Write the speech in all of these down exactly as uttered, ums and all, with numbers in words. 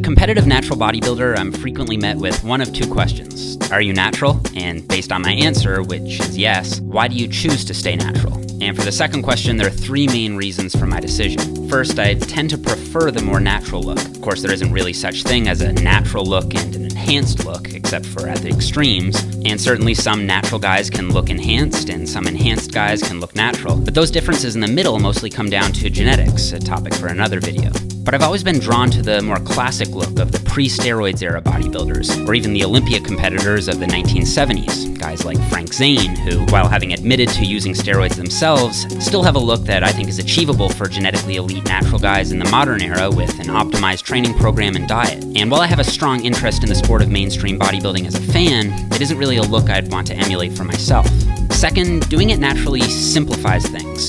a competitive natural bodybuilder, I'm frequently met with one of two questions. Are you natural? And based on my answer, which is yes, why do you choose to stay natural? And for the second question, there are three main reasons for my decision. First, I tend to prefer the more natural look. Of course, there isn't really such thing as a natural look and an enhanced look, except for at the extremes. And certainly some natural guys can look enhanced and some enhanced guys can look natural. But those differences in the middle mostly come down to genetics, a topic for another video. But I've always been drawn to the more classic look of the pre-steroids era bodybuilders, or even the Olympia competitors of the nineteen seventies, guys like Frank Zane, who, while having admitted to using steroids themselves, still have a look that I think is achievable for genetically elite natural guys in the modern era with an optimized training program and diet. And while I have a strong interest in the sport of mainstream bodybuilding as a fan, it isn't really a look I'd want to emulate for myself. Second, doing it naturally simplifies things.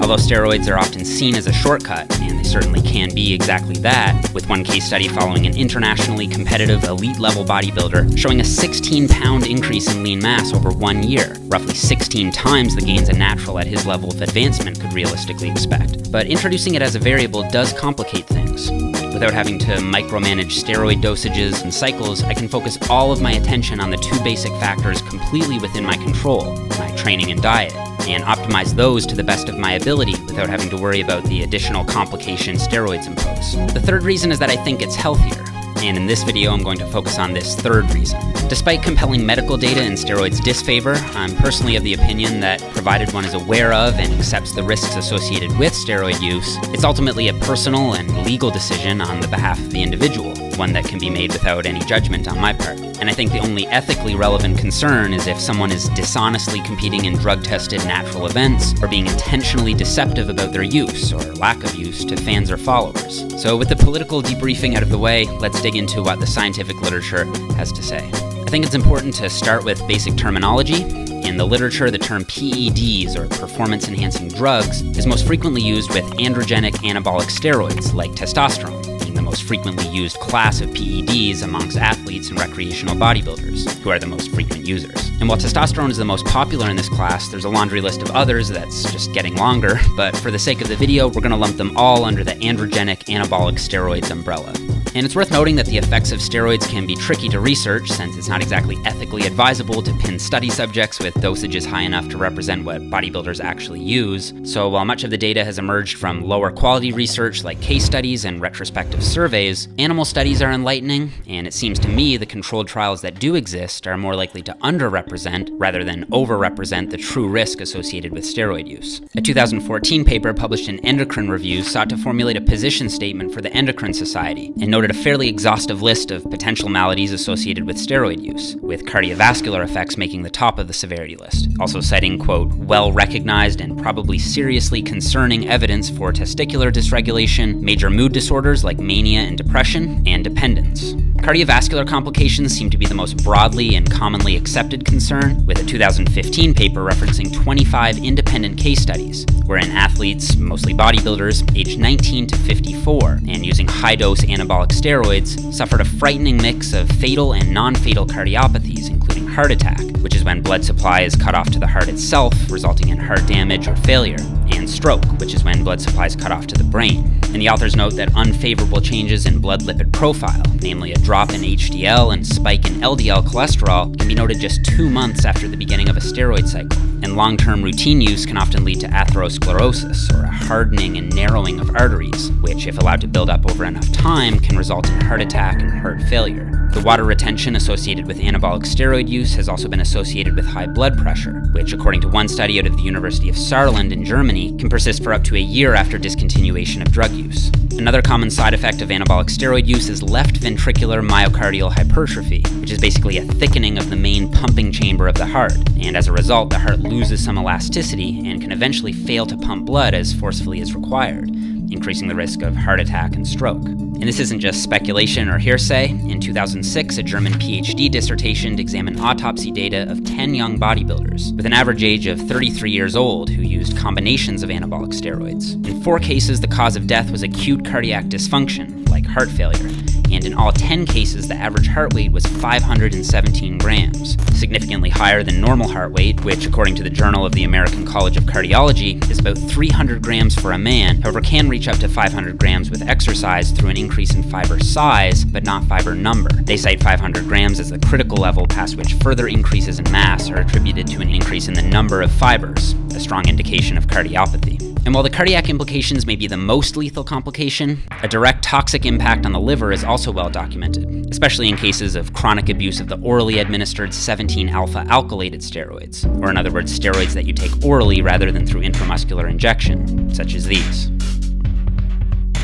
Although steroids are often seen as a shortcut, and they certainly can be exactly that, with one case study following an internationally competitive elite-level bodybuilder showing a sixteen pound increase in lean mass over one year, roughly sixteen times the gains a natural at his level of advancement could realistically expect. But introducing it as a variable does complicate things. Without having to micromanage steroid dosages and cycles, I can focus all of my attention on the two basic factors completely within my control, my training and diet, and optimize those to the best of my ability without having to worry about the additional complications steroids impose. The third reason is that I think it's healthier, and in this video I'm going to focus on this third reason. Despite compelling medical data in steroids' disfavor, I'm personally of the opinion that provided one is aware of and accepts the risks associated with steroid use, it's ultimately a personal and legal decision on the behalf of the individual, one that can be made without any judgment on my part. And I think the only ethically relevant concern is if someone is dishonestly competing in drug-tested natural events or being intentionally deceptive about their use or lack of use to fans or followers. So with the political debriefing out of the way, let's dig into what the scientific literature has to say. I think it's important to start with basic terminology. In the literature, the term P E Ds, or performance-enhancing drugs, is most frequently used with androgenic anabolic steroids like testosterone, the most frequently used class of P E Ds amongst athletes and recreational bodybuilders, who are the most frequent users. And while testosterone is the most popular in this class, there's a laundry list of others that's just getting longer, but for the sake of the video, we're going to lump them all under the androgenic anabolic steroids umbrella. And it's worth noting that the effects of steroids can be tricky to research, since it's not exactly ethically advisable to pin study subjects with dosages high enough to represent what bodybuilders actually use. So while much of the data has emerged from lower quality research like case studies and retrospective surveys, animal studies are enlightening, and it seems to me the controlled trials that do exist are more likely to underrepresent rather than overrepresent the true risk associated with steroid use. A two thousand fourteen paper published in Endocrine Review sought to formulate a position statement for the Endocrine Society, and noted a fairly exhaustive list of potential maladies associated with steroid use, with cardiovascular effects making the top of the severity list, also citing, quote, well-recognized and probably seriously concerning evidence for testicular dysregulation, major mood disorders like mania and depression, and dependence. Cardiovascular complications seem to be the most broadly and commonly accepted concern, with a two thousand fifteen paper referencing twenty-five independent case studies, wherein athletes, mostly bodybuilders, aged nineteen to fifty-four, and using high-dose anabolic steroids, suffered a frightening mix of fatal and non-fatal cardiopathies, including heart attack, which is when blood supply is cut off to the heart itself, resulting in heart damage or failure, and stroke, which is when blood supply is cut off to the brain. And the authors note that unfavorable changes in blood lipid profile, namely a drop in H D L and spike in L D L cholesterol, can be noted just two months after the beginning of a steroid cycle. And long-term routine use can often lead to atherosclerosis, or a hardening and narrowing of arteries, which, if allowed to build up over enough time, can result in heart attack and heart failure. The water retention associated with anabolic steroid use has also been associated with high blood pressure, which, according to one study out of the University of Saarland in Germany, can persist for up to a year after discontinuation of drug use. Another common side effect of anabolic steroid use is left ventricular myocardial hypertrophy, which is basically a thickening of the main pumping chamber of the heart, and as a result, the heart loses some elasticity and can eventually fail to pump blood as forcefully as required, increasing the risk of heart attack and stroke. And this isn't just speculation or hearsay. In two thousand six, a German PhD dissertation examined autopsy data of ten young bodybuilders with an average age of thirty-three years old who used combinations of anabolic steroids. In four cases, the cause of death was acute cardiac dysfunction, like heart failure, and in all ten cases the average heart weight was five hundred seventeen grams, significantly higher than normal heart weight, which according to the Journal of the American College of Cardiology is about three hundred grams for a man, however can reach up to five hundred grams with exercise through an increase in fiber size, but not fiber number. They cite five hundred grams as the critical level past which further increases in mass are attributed to an increase in the number of fibers, a strong indication of cardiopathy. And while the cardiac implications may be the most lethal complication, a direct toxic impact on the liver is also well documented, especially in cases of chronic abuse of the orally administered seventeen alpha alkylated steroids, or in other words, steroids that you take orally rather than through intramuscular injection, such as these.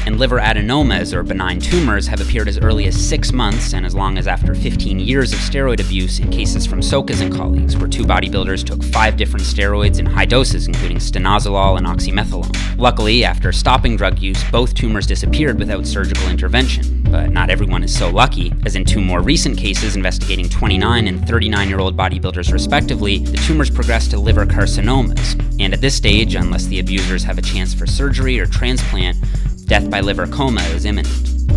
And liver adenomas, or benign tumors, have appeared as early as six months and as long as after fifteen years of steroid abuse in cases from Sokas and colleagues, where two bodybuilders took five different steroids in high doses, including stanozolol and oxymethylone. Luckily, after stopping drug use, both tumors disappeared without surgical intervention. But not everyone is so lucky, as in two more recent cases investigating twenty-nine and thirty-nine-year-old bodybuilders respectively, the tumors progressed to liver carcinomas. And at this stage, unless the abusers have a chance for surgery or transplant, death by liver coma is imminent.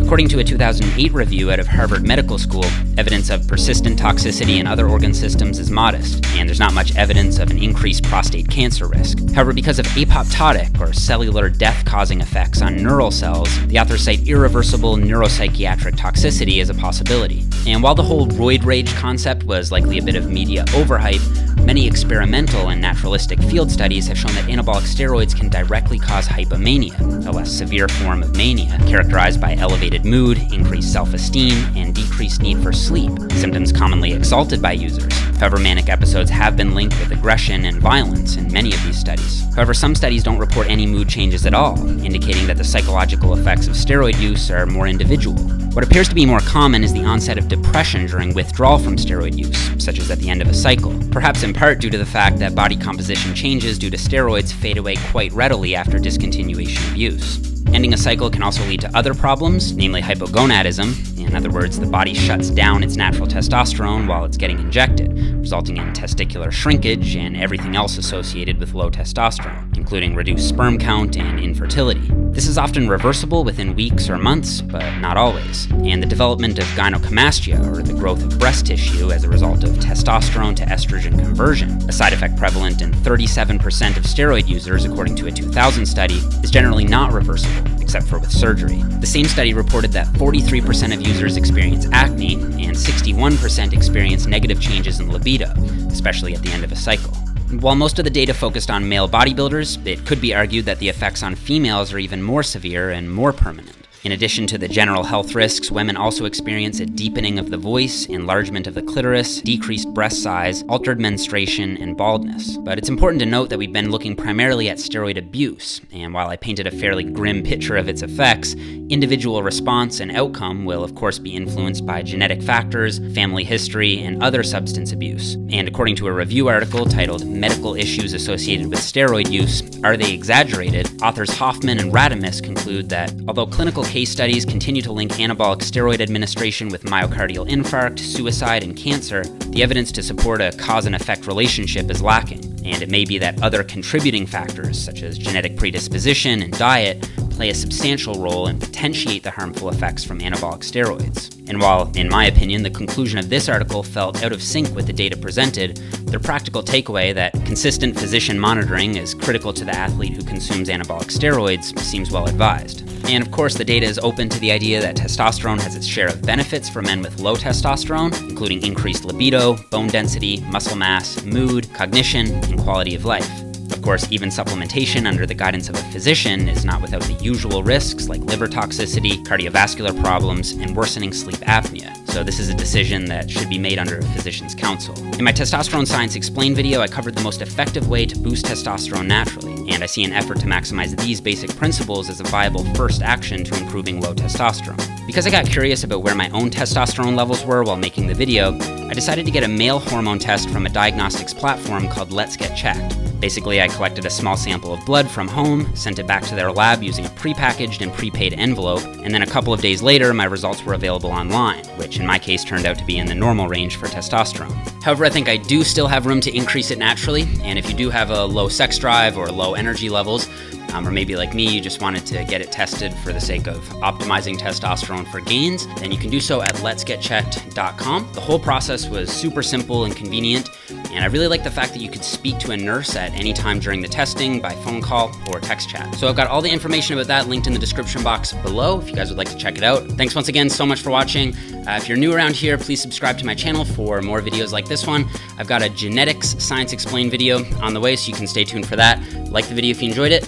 According to a two thousand eight review out of Harvard Medical School, evidence of persistent toxicity in other organ systems is modest, and there's not much evidence of an increased prostate cancer risk. However, because of apoptotic, or cellular death-causing effects on neural cells, the authors cite irreversible neuropsychiatric toxicity as a possibility. And while the whole roid rage concept was likely a bit of media overhype, many experimental and naturalistic field studies have shown that anabolic steroids can directly cause hypomania, a less severe form of mania, characterized by elevated mood, increased self-esteem, and decreased need for sleep, symptoms commonly exalted by users. However, manic episodes have been linked with aggression and violence in many of these studies. However, some studies don't report any mood changes at all, indicating that the psychological effects of steroid use are more individual. What appears to be more common is the onset of depression during withdrawal from steroid use, such as at the end of a cycle, perhaps in part due to the fact that body composition changes due to steroids fade away quite readily after discontinuation of use. Ending a cycle can also lead to other problems, namely hypogonadism. In other words, the body shuts down its natural testosterone while it's getting injected, resulting in testicular shrinkage and everything else associated with low testosterone, including reduced sperm count and infertility. This is often reversible within weeks or months, but not always. And the development of gynecomastia, or the growth of breast tissue as a result of testosterone to estrogen conversion, a side effect prevalent in thirty-seven percent of steroid users according to a two thousand study, is generally not reversible, except for with surgery. The same study reported that forty-three percent of users experience acne and sixty-one percent experience negative changes in libido, especially at the end of a cycle. While most of the data focused on male bodybuilders, it could be argued that the effects on females are even more severe and more permanent. In addition to the general health risks, women also experience a deepening of the voice, enlargement of the clitoris, decreased breast size, altered menstruation, and baldness. But it's important to note that we've been looking primarily at steroid abuse, and while I painted a fairly grim picture of its effects, individual response and outcome will of course be influenced by genetic factors, family history, and other substance abuse. And according to a review article titled "Medical Issues Associated with Steroid Use, Are They Exaggerated?", authors Hoffman and Radomski conclude that, although clinical case studies continue to link anabolic steroid administration with myocardial infarct, suicide, and cancer, the evidence to support a cause and effect relationship is lacking, and it may be that other contributing factors, such as genetic predisposition and diet, play a substantial role and potentiate the harmful effects from anabolic steroids. And while, in my opinion, the conclusion of this article felt out of sync with the data presented, their practical takeaway that consistent physician monitoring is critical to the athlete who consumes anabolic steroids seems well advised. And of course, the data is open to the idea that testosterone has its share of benefits for men with low testosterone, including increased libido, bone density, muscle mass, mood, cognition, and quality of life. Of course, even supplementation under the guidance of a physician is not without the usual risks like liver toxicity, cardiovascular problems, and worsening sleep apnea. So this is a decision that should be made under a physician's counsel. In my Testosterone Science Explained video, I covered the most effective way to boost testosterone naturally, and I see an effort to maximize these basic principles as a viable first action to improving low testosterone. Because I got curious about where my own testosterone levels were while making the video, I decided to get a male hormone test from a diagnostics platform called Let's Get Checked. Basically, I collected a small sample of blood from home, sent it back to their lab using a prepackaged and prepaid envelope, and then a couple of days later, my results were available online, which in my case turned out to be in the normal range for testosterone. However, I think I do still have room to increase it naturally, and if you do have a low sex drive or low energy levels, um, or maybe like me, you just wanted to get it tested for the sake of optimizing testosterone for gains, then you can do so at lets get checked dot com. The whole process was super simple and convenient, and I really like the fact that you could speak to a nurse at any time during the testing by phone call or text chat. So I've got all the information about that linked in the description box below if you guys would like to check it out. Thanks once again so much for watching. Uh, if you're new around here, please subscribe to my channel for more videos like this one. I've got a genetics science explained video on the way, so you can stay tuned for that. Like the video if you enjoyed it,